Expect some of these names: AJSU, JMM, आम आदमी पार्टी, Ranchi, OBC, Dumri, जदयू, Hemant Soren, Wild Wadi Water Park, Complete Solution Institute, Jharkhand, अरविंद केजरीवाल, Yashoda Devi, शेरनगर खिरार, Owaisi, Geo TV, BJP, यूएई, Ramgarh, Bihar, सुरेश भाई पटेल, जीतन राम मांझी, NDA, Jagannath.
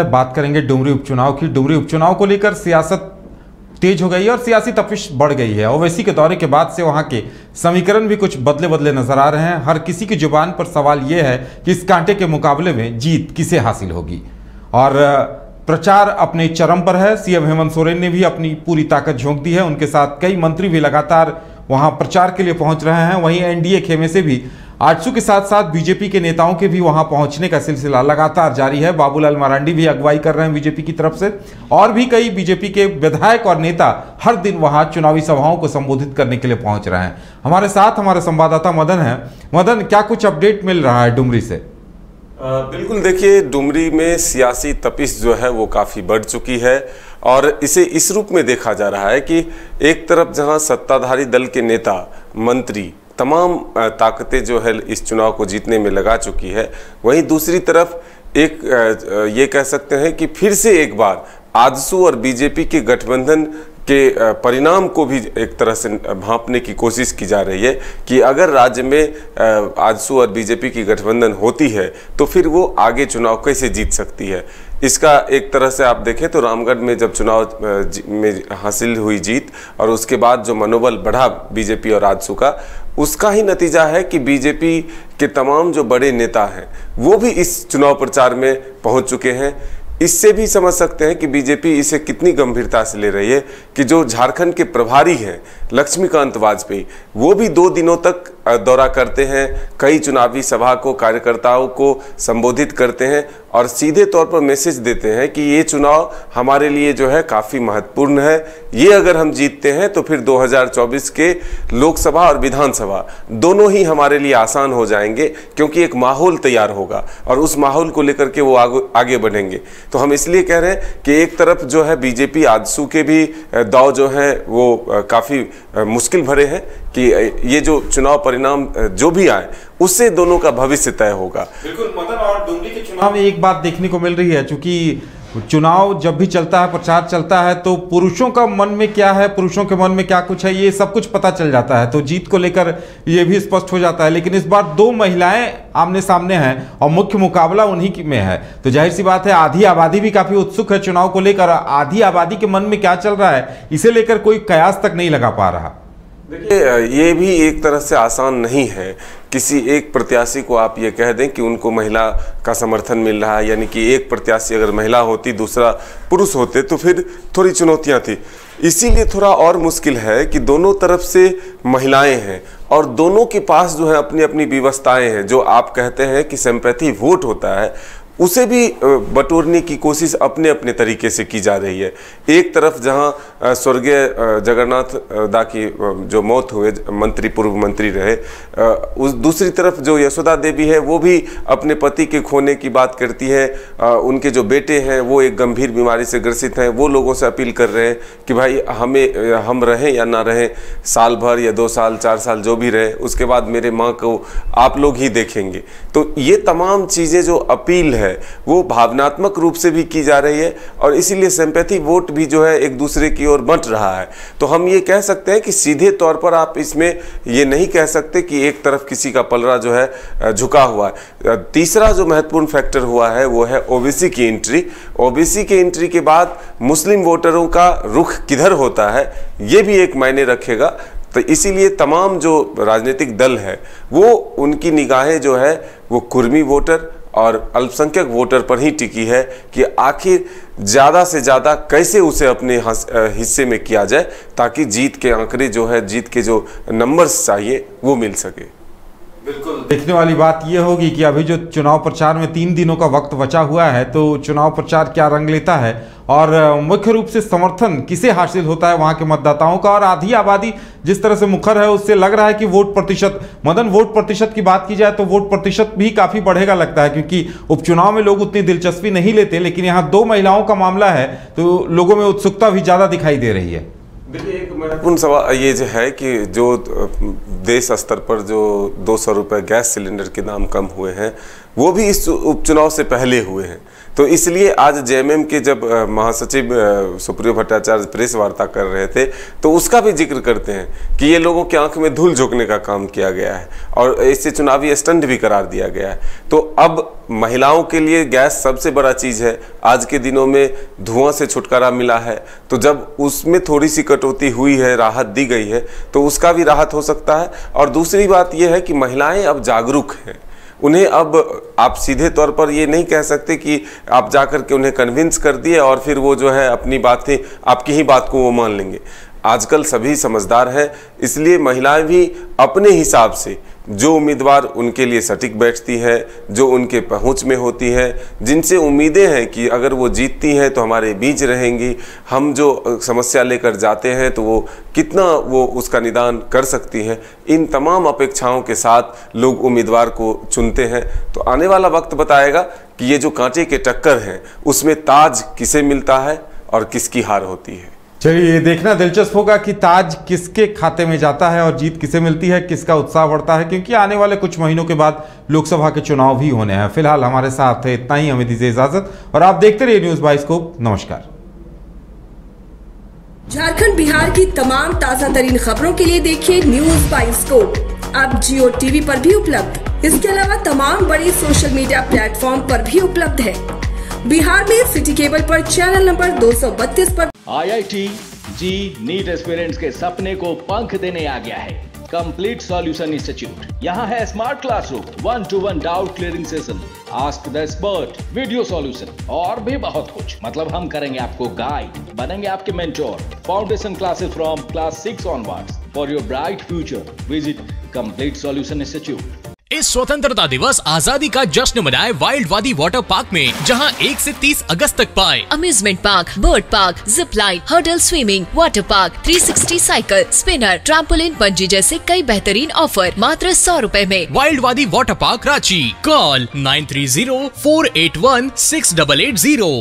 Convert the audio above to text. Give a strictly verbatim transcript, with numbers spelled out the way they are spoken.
बात करेंगे डुमरी उपचुनाव की। डुमरी उपचुनाव को लेकर सियासत तेज हो गई है और सियासी तपिश बढ़ गई है। ओवैसी के दौरे के बाद से वहां के समीकरण भी कुछ बदले बदले नजर आ रहे हैं। हर किसी की जुबान पर सवाल यह है कि इस कांटे के मुकाबले में जीत किसे हासिल होगी और प्रचार अपने चरम पर है। सीएम हेमंत सोरेन ने भी अपनी पूरी ताकत झोंक दी है। उनके साथ कई मंत्री भी लगातार वहां प्रचार के लिए पहुंच रहे हैं। वहीं एनडीए खेमे से भी आजसू के साथ साथ बीजेपी के नेताओं के भी वहां पहुंचने का सिलसिला लगातार जारी है। बाबू लाल मरांडी भी अगुवाई कर रहे हैं बीजेपी की तरफ से, और भी कई बीजेपी के विधायक और नेता हर दिन वहां चुनावी सभाओं को संबोधित करने के लिए पहुंच रहे हैं। हमारे साथ हमारे संवाददाता मदन है। मदन, क्या कुछ अपडेट मिल रहा है डुमरी से? बिल्कुल, देखिए डुमरी में सियासी तपिश जो है वो काफ़ी बढ़ चुकी है और इसे इस रूप में देखा जा रहा है कि एक तरफ जहाँ सत्ताधारी दल के नेता मंत्री तमाम ताकतें जो है इस चुनाव को जीतने में लगा चुकी है, वहीं दूसरी तरफ एक ये कह सकते हैं कि फिर से एक बार आजसू और बीजेपी के गठबंधन के परिणाम को भी एक तरह से भांपने की कोशिश की जा रही है कि अगर राज्य में आजसू और बीजेपी की गठबंधन होती है तो फिर वो आगे चुनाव कैसे जीत सकती है। इसका एक तरह से आप देखें तो रामगढ़ में जब चुनाव में हासिल हुई जीत और उसके बाद जो मनोबल बढ़ा बीजेपी और आजसू का, उसका ही नतीजा है कि बीजेपी के तमाम जो बड़े नेता हैं वो भी इस चुनाव प्रचार में पहुंच चुके हैं। इससे भी समझ सकते हैं कि बीजेपी इसे कितनी गंभीरता से ले रही है कि जो झारखंड के प्रभारी हैं लक्ष्मी कांत वाजपेयी, वो भी दो दिनों तक दौरा करते हैं, कई चुनावी सभा को कार्यकर्ताओं को संबोधित करते हैं और सीधे तौर पर मैसेज देते हैं कि ये चुनाव हमारे लिए जो है काफ़ी महत्वपूर्ण है। ये अगर हम जीतते हैं तो फिर दो हज़ार चौबीस के लोकसभा और विधानसभा दोनों ही हमारे लिए आसान हो जाएंगे, क्योंकि एक माहौल तैयार होगा और उस माहौल को लेकर के वो आगे आगे बढ़ेंगे। तो हम इसलिए कह रहे हैं कि एक तरफ जो है बीजेपी आजसू के भी दाव जो है वो काफ़ी मुश्किल भरे हैं कि ये जो चुनाव परिणाम जो भी आए उससे दोनों का भविष्य तय होगा। बिल्कुल मदन, और डुमरी के चुनाव में एक बात देखने को मिल रही है, चूंकि चुनाव जब भी चलता है, प्रचार चलता है, तो पुरुषों का मन में क्या है, पुरुषों के मन में क्या कुछ है, ये सब कुछ पता चल जाता है, तो जीत को लेकर ये भी स्पष्ट हो जाता है। लेकिन इस बार दो महिलाएं आमने सामने हैं और मुख्य मुकाबला उन्हीं में है, तो जाहिर सी बात है आधी आबादी भी काफ़ी उत्सुक है चुनाव को लेकर। आधी आबादी के मन में क्या चल रहा है इसे लेकर कोई कयास तक नहीं लगा पा रहा। देखिए ये भी एक तरह से आसान नहीं है, किसी एक प्रत्याशी को आप ये कह दें कि उनको महिला का समर्थन मिल रहा है, यानी कि एक प्रत्याशी अगर महिला होती दूसरा पुरुष होते तो फिर थोड़ी चुनौतियां थी। इसीलिए थोड़ा और मुश्किल है कि दोनों तरफ से महिलाएं हैं और दोनों के पास जो है अपनी अपनी व्यवस्थाएं हैं। जो आप कहते हैं कि सिंपैथी वोट होता है, उसे भी बटोरने की कोशिश अपने अपने तरीके से की जा रही है। एक तरफ जहां स्वर्गीय जगन्नाथ दा की जो मौत हुए, मंत्री पूर्व मंत्री रहे, उस दूसरी तरफ जो यशोदा देवी है वो भी अपने पति के खोने की बात करती है। उनके जो बेटे हैं वो एक गंभीर बीमारी से ग्रसित हैं, वो लोगों से अपील कर रहे हैं कि भाई हमें हम रहें या ना रहें, साल भर या दो साल चार साल जो भी रहे, उसके बाद मेरे माँ को आप लोग ही देखेंगे। तो ये तमाम चीज़ें जो अपील है वो भावनात्मक रूप से भी की जा रही है और इसीलिए सिंपैथी वोट भी जो है एक दूसरे की ओर बंट रहा है। तो हम ये कह सकते हैं कि सीधे तौर पर आप इसमें ये नहीं कह सकते कि एक तरफ किसी का पलड़ा जो है झुका हुआ है। तीसरा जो महत्वपूर्ण फैक्टर हुआ है वो है ओबीसी की एंट्री। ओबीसी के एंट्री के बाद मुस्लिम वोटरों का रुख किधर होता है ये भी एक मायने रखेगा। तो इसीलिए तमाम जो राजनीतिक दल है वो उनकी निगाहें जो है वो कुर्मी वोटर और अल्पसंख्यक वोटर पर ही टिकी है कि आखिर ज़्यादा से ज़्यादा कैसे उसे अपने हिस्से में किया जाए ताकि जीत के आंकड़े जो है, जीत के जो नंबर्स चाहिए वो मिल सके। बिल्कुल, देखने वाली बात ये होगी कि अभी जो चुनाव प्रचार में तीन दिनों का वक्त बचा हुआ है तो चुनाव प्रचार क्या रंग लेता है और मुख्य रूप से समर्थन किसे हासिल होता है वहाँ के मतदाताओं का। और आधी आबादी जिस तरह से मुखर है उससे लग रहा है कि वोट प्रतिशत, मदन वोट प्रतिशत की बात की जाए तो वोट प्रतिशत भी काफ़ी बढ़ेगा लगता है, क्योंकि उपचुनाव में लोग उतनी दिलचस्पी नहीं लेते, लेकिन यहाँ दो महिलाओं का मामला है तो लोगों में उत्सुकता भी ज़्यादा दिखाई दे रही है। देखिए एक महत्वपूर्ण सवाल ये जो है कि जो देश स्तर पर जो दो सौ रुपये गैस सिलेंडर के दाम कम हुए हैं वो भी इस उपचुनाव से पहले हुए हैं। तो इसलिए आज जेएमएम के जब महासचिव सुप्रिया भट्टाचार्य प्रेस वार्ता कर रहे थे तो उसका भी जिक्र करते हैं कि ये लोगों की आंख में धूल झोंकने का काम किया गया है और इससे चुनावी स्टंट भी करार दिया गया है। तो अब महिलाओं के लिए गैस सबसे बड़ा चीज़ है, आज के दिनों में धुआं से छुटकारा मिला है, तो जब उसमें थोड़ी सी कटौती हुई है, राहत दी गई है, तो उसका भी राहत हो सकता है। और दूसरी बात यह है कि महिलाएं अब जागरूक हैं, उन्हें अब आप सीधे तौर पर ये नहीं कह सकते कि आप जाकर के उन्हें कन्विंस कर दिए और फिर वो जो है अपनी बातें, आपकी ही बात को वो मान लेंगे। आजकल सभी समझदार हैं, इसलिए महिलाएं भी अपने हिसाब से जो उम्मीदवार उनके लिए सटीक बैठती है, जो उनके पहुंच में होती है, जिनसे उम्मीदें हैं कि अगर वो जीतती हैं तो हमारे बीच रहेंगी, हम जो समस्या लेकर जाते हैं तो वो कितना वो उसका निदान कर सकती हैं, इन तमाम अपेक्षाओं के साथ लोग उम्मीदवार को चुनते हैं। तो आने वाला वक्त बताएगा कि ये जो कांटे के टक्कर हैं उसमें ताज किसे मिलता है और किसकी हार होती है। चलिए, देखना दिलचस्प होगा कि ताज किसके खाते में जाता है और जीत किसे मिलती है, किसका उत्साह बढ़ता है, क्योंकि आने वाले कुछ महीनों के बाद लोकसभा के चुनाव भी होने हैं। फिलहाल हमारे साथ है इतना ही, हमें दीजिए इजाजत और आप देखते रहिए न्यूज़ बायोस्कोप। नमस्कार। झारखंड बिहार की तमाम ताजा तरीन खबरों के लिए देखिए न्यूज़ बायोस्कोप अब जियो टीवी पर भी उपलब्ध, इसके अलावा तमाम बड़े सोशल मीडिया प्लेटफॉर्म पर भी उपलब्ध है। बिहार में सिटी केबल पर चैनल नंबर दो सौ बत्तीस पर I I T, JEE, NEET aspirants के सपने को पंख देने आ गया है कंप्लीट सॉल्यूशन इंस्टीट्यूट। यहाँ है smart classroom, one to one doubt clearing session, ask the expert, video solution और भी बहुत कुछ। मतलब हम करेंगे आपको गाइड, बनेंगे आपके mentor. Foundation classes from class six onwards for your bright future. Visit complete solution institute. इस स्वतंत्रता दिवस आजादी का जश्न मनाए वाइल्ड वादी वाटर पार्क में, जहां एक से तीस अगस्त तक पाए amusement park, bird park, zip line, hurdle swimming, water park, तीन सौ साठ साइकिल, स्पिनर, ट्रैम्पोलिन, बंजी जैसे कई बेहतरीन ऑफर मात्र सौ रूपए में। Wild Wadi water park Ranchi. Call nine three zero four eight one six double eight zero.